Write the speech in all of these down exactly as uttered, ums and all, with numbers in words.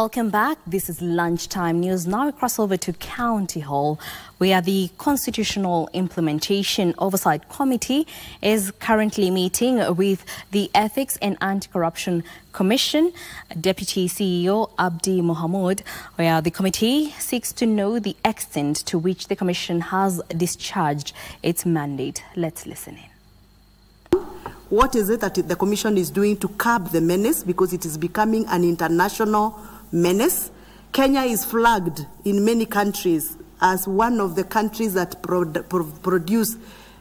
Welcome back. This is Lunchtime News. Now we cross over to County Hall, where the Constitutional Implementation Oversight Committee is currently meeting with the Ethics and Anti-Corruption Commission. Deputy C E O Abdi Mohamed, where the committee seeks to know the extent to which the Commission has discharged its mandate. Let's listen in. What is it that the Commission is doing to curb the menace, because it is becoming an international menace? Kenya is flagged in many countries as one of the countries that pro pro produce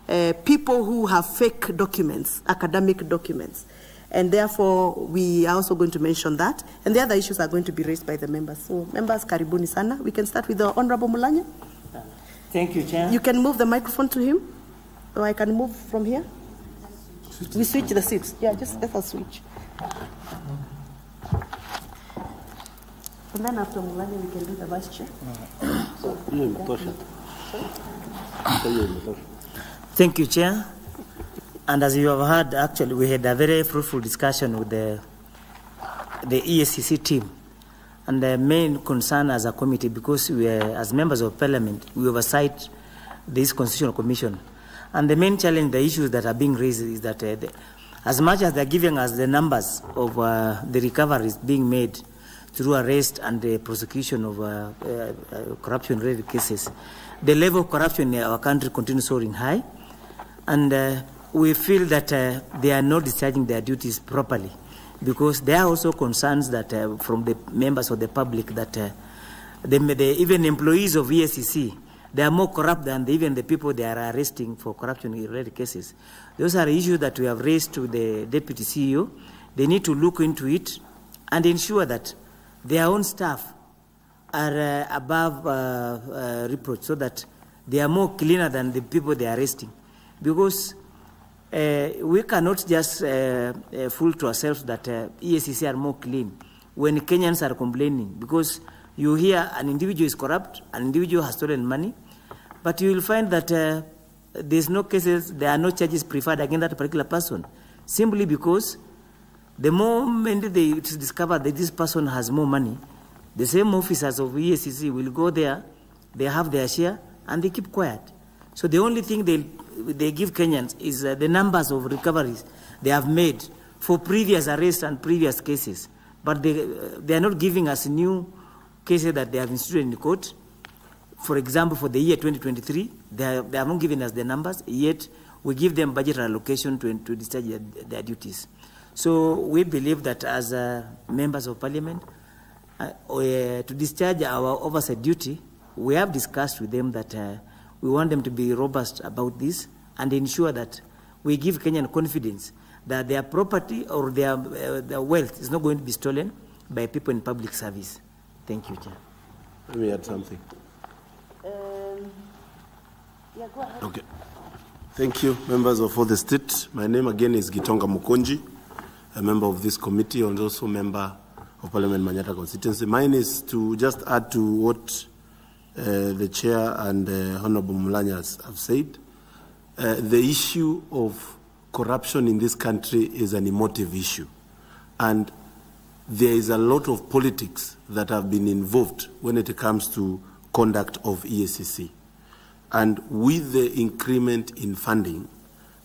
uh, people who have fake documents, academic documents. And therefore, we are also going to mention that. And the other issues are going to be raised by the members. So, members, karibuni sana. We can start with the Honorable Mulanya. Thank you, Chair. You can move the microphone to him, or I can move from here. We switch the seats. Yeah, just let us switch. And then after Mulanya, we can do the vice chair. So, yeah. Thank you, Chair. And as you have heard, actually, we had a very fruitful discussion with the, the E S C C team. And the main concern as a committee, because we are, as members of Parliament, we oversight this Constitutional Commission. And the main challenge, the issues that are being raised is that uh, the, as much as they're giving us the numbers of uh, the recoveries being made through arrest and the prosecution of uh, uh, uh, corruption-related cases, the level of corruption in our country continues soaring high. And uh, we feel that uh, they are not discharging their duties properly, because there are also concerns that uh, from the members of the public that uh, they, they, even employees of E S C C, they are more corrupt than even the people they are arresting for corruption-related cases. Those are issues that we have raised to the Deputy C E O. They need to look into it and ensure that their own staff are uh, above uh, uh, reproach, so that they are more cleaner than the people they are arresting. Because uh, we cannot just uh, uh, fool to ourselves that uh, E S C C are more clean when Kenyans are complaining, because you hear an individual is corrupt, an individual has stolen money, but you will find that uh, there's no cases, there are no charges preferred against that particular person, simply because the moment they discover that this person has more money, the same officers of E S C C will go there, they have their share, and they keep quiet. So the only thing they, they give Kenyans is uh, the numbers of recoveries they have made for previous arrests and previous cases, but they, they are not giving us new cases that they have instituted in the court. For example, for the year twenty twenty-three, they, have, they haven't given us the numbers, yet we give them budget allocation to, to discharge their, their duties. So we believe that as uh, members of Parliament, uh, uh, to discharge our oversight duty, we have discussed with them that uh, we want them to be robust about this and ensure that we give Kenyan confidence that their property or their, uh, their wealth is not going to be stolen by people in public service. Thank you, Chair. Let me add something. Um, yeah, go ahead. Okay. Thank you, members of all the state. My name again is Gitonga Mukonji, a member of this committee and also member of Parliament Maniara constituency. Mine is to just add to what uh, the Chair and uh, Honorable Mulanya have said. Uh, the issue of corruption in this country is an emotive issue, and there is a lot of politics that have been involved when it comes to conduct of E S C C. And with the increment in funding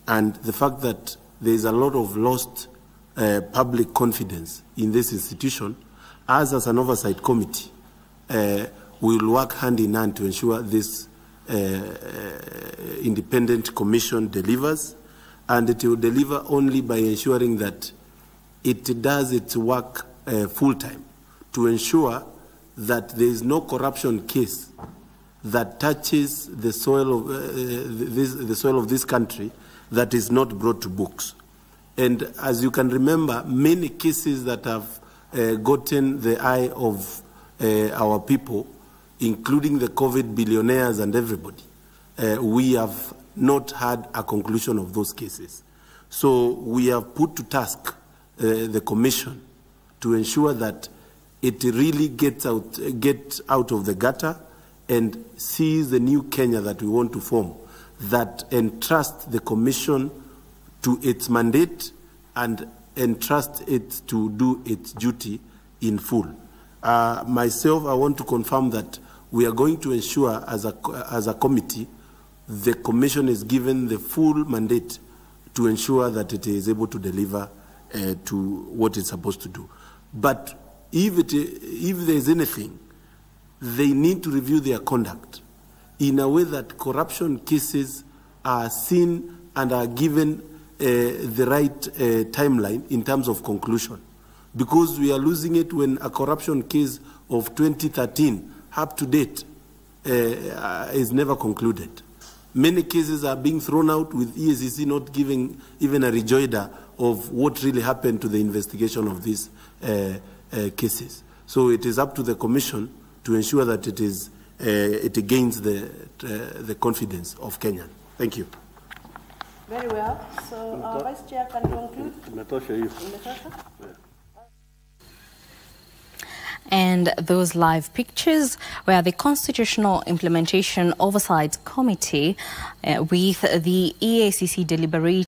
and the fact that there is a lot of lost uh, public confidence in this institution, as, as an oversight committee, uh, we will work hand in hand to ensure this uh, independent commission delivers, and it will deliver only by ensuring that it does its work uh, full-time to ensure that there is no corruption case that touches the soil of, uh, this, the soil of this country that is not brought to books. And as you can remember, many cases that have uh, gotten the eye of uh, our people, including the COVID billionaires and everybody, uh, we have not had a conclusion of those cases. So we have put to task Uh, the Commission to ensure that it really gets out, get out of the gutter and sees the new Kenya that we want to form, that entrusts the Commission to its mandate and entrusts it to do its duty in full. Uh, myself, I want to confirm that we are going to ensure as a, as a committee, the Commission is given the full mandate to ensure that it is able to deliver uh, to what it's supposed to do. But if, it, if there is anything, they need to review their conduct in a way that corruption cases are seen and are given uh, the right uh, timeline in terms of conclusion. Because we are losing it when a corruption case of twenty thirteen, up to date, uh, is never concluded. Many cases are being thrown out with E S C C not giving even a rejoinder of what really happened to the investigation of these uh, uh, cases. So it is up to the Commission to ensure that it is uh, it gains the uh, the confidence of Kenya. Thank you. Very well. So, uh, Vice Chair, can conclude. Natosha, and those live pictures were the Constitutional Implementation Oversight Committee uh, with the E A C C deliberate